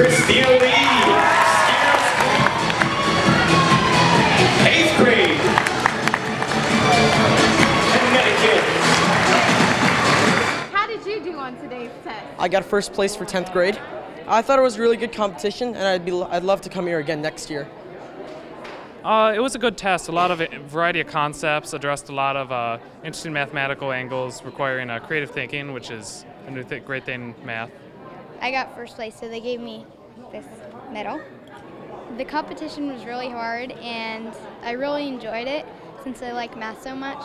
Christina Lee, eighth grade, Connecticut. How did you do on today's test? I got first place for 10th grade. I thought it was a really good competition, and I'd love to come here again next year. It was a good test. A lot of variety of concepts, addressed a lot of interesting mathematical angles requiring creative thinking, which is a new great thing in math. I got first place, so they gave me this medal. The competition was really hard, and I really enjoyed it since I like math so much.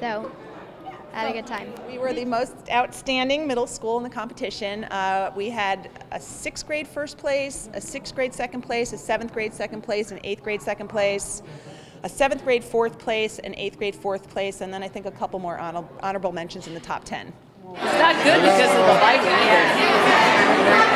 So I had a good time. We were the most outstanding middle school in the competition. We had a 6th grade first place, a 6th grade second place, a 7th grade second place, an 8th grade second place, a 7th grade fourth place, an 8th grade fourth place, and then I think a couple more honorable mentions in the top 10. It's not good because of the lighting.